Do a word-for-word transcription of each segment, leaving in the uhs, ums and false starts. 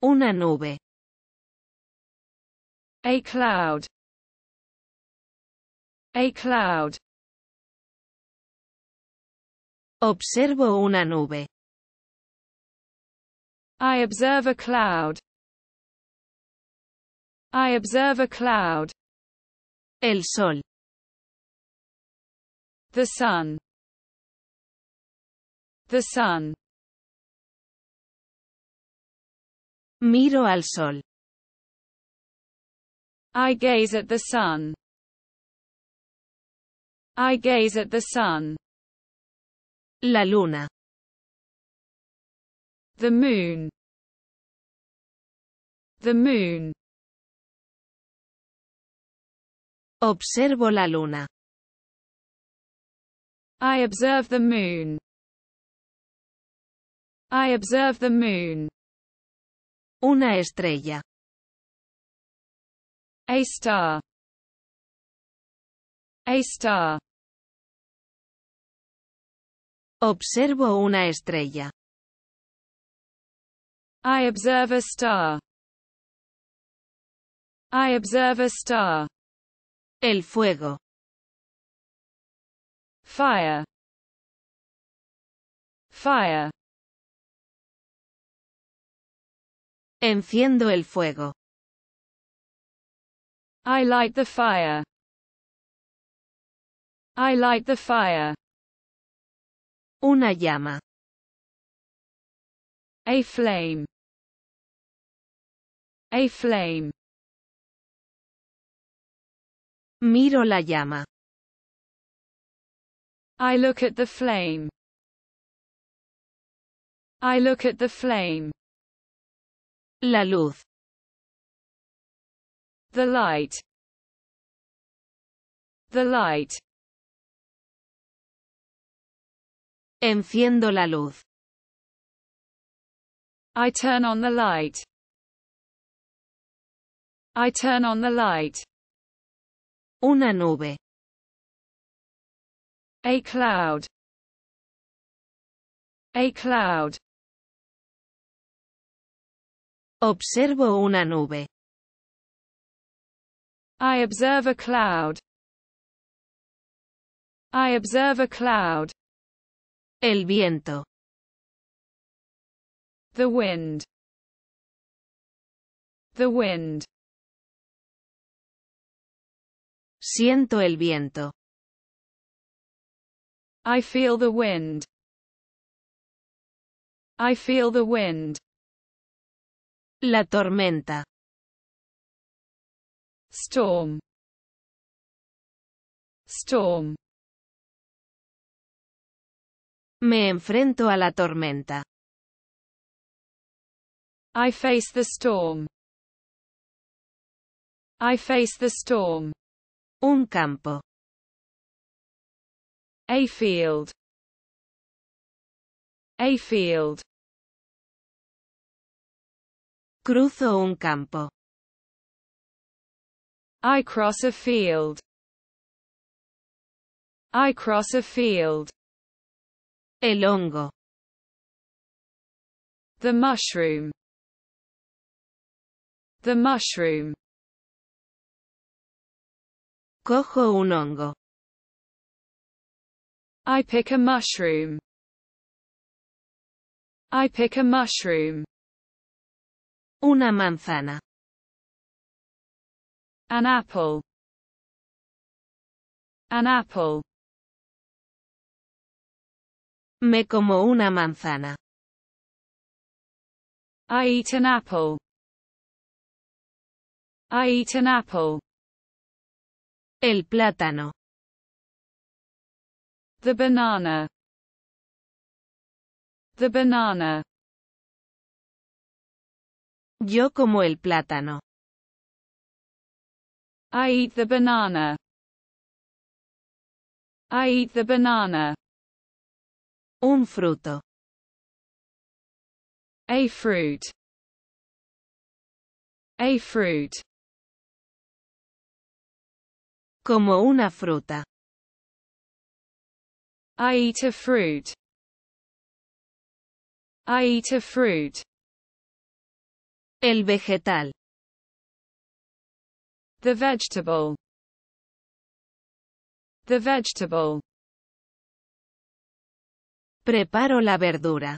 Una nube. A cloud. A cloud. Observo una nube. I observe a cloud. I observe a cloud. El sol. The sun. The sun. Miro al sol. I gaze at the sun. I gaze at the sun. La luna. The moon. The moon. Observo la luna. I observe the moon. I observe the moon. Una estrella. A star. A star. Observo una estrella. I observe a star. I observe a star. El fuego. Fire. Fire. Enciendo el fuego. I light the fire. I light the fire. Una llama. A flame. A flame. Miro la llama. I look at the flame. I look at the flame. La luz. The light. The light. Enciendo la luz. I turn on the light. I turn on the light. Una nube. A cloud. A cloud. Observo una nube. I observe a cloud. I observe a cloud. El viento. The wind. The wind. Siento el viento. I feel the wind. I feel the wind. La tormenta. Storm. Storm. Me enfrento a la tormenta. I face the storm. I face the storm. Un campo. A field. A field. Cruzo un campo. I cross a field. I cross a field. El hongo. The mushroom. The mushroom. Cojo un hongo. I pick a mushroom. I pick a mushroom. Una manzana. An apple. An apple. Me como una manzana. I eat an apple. I eat an apple. El plátano. The banana. The banana. Yo como el plátano. I eat the banana. I eat the banana. Un fruto. A fruit. A fruit. Como una fruta. I eat a fruit. I eat a fruit. El vegetal. The vegetable. The vegetable. Preparo la verdura.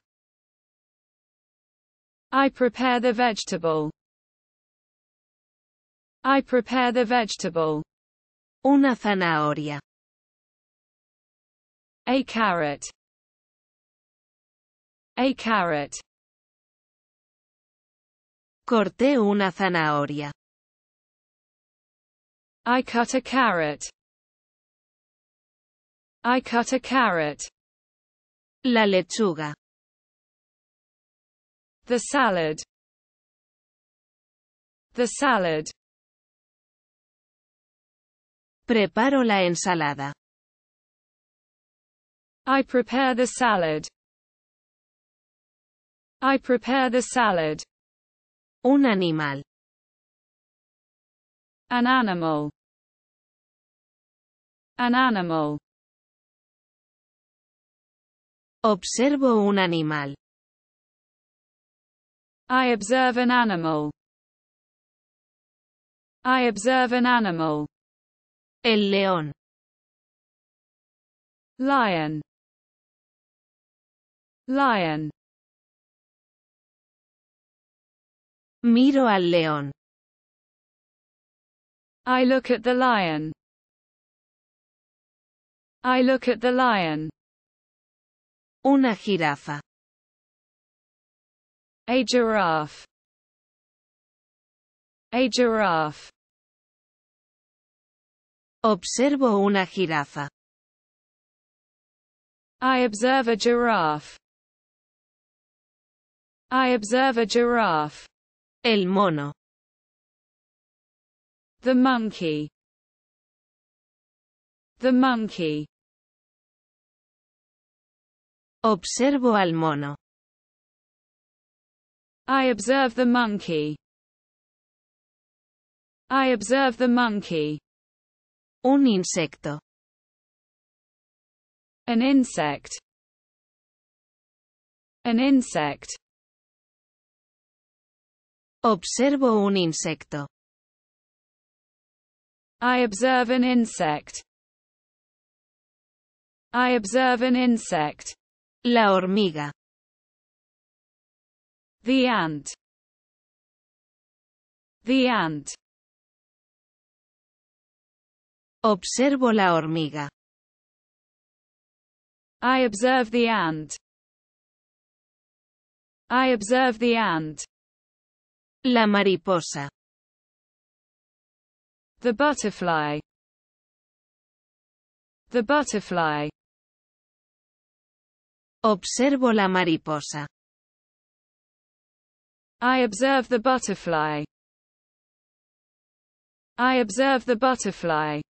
I prepare the vegetable. I prepare the vegetable. Una zanahoria. A carrot. A carrot. Corté una zanahoria. I cut a carrot. I cut a carrot. La lechuga. The salad. The salad. Preparo la ensalada. I prepare the salad. I prepare the salad. Un animal. An animal. An animal. Observo un animal. I observe an animal. I observe an animal. El león. Lion. Lion. Miro al león. I look at the lion. I look at the lion. Una jirafa. A giraffe. A giraffe. Observo una jirafa. I observe a giraffe. I observe a giraffe. El mono. The monkey. The monkey. Observo al mono. I observe the monkey. I observe the monkey. Un insecto. An insect. An insect. Observo un insecto. I observe an insect. I observe an insect. La hormiga. The ant. The ant. Observo la hormiga. I observe the ant. I observe the ant. La mariposa. The butterfly. The butterfly. Observo la mariposa. I observe the butterfly. I observe the butterfly.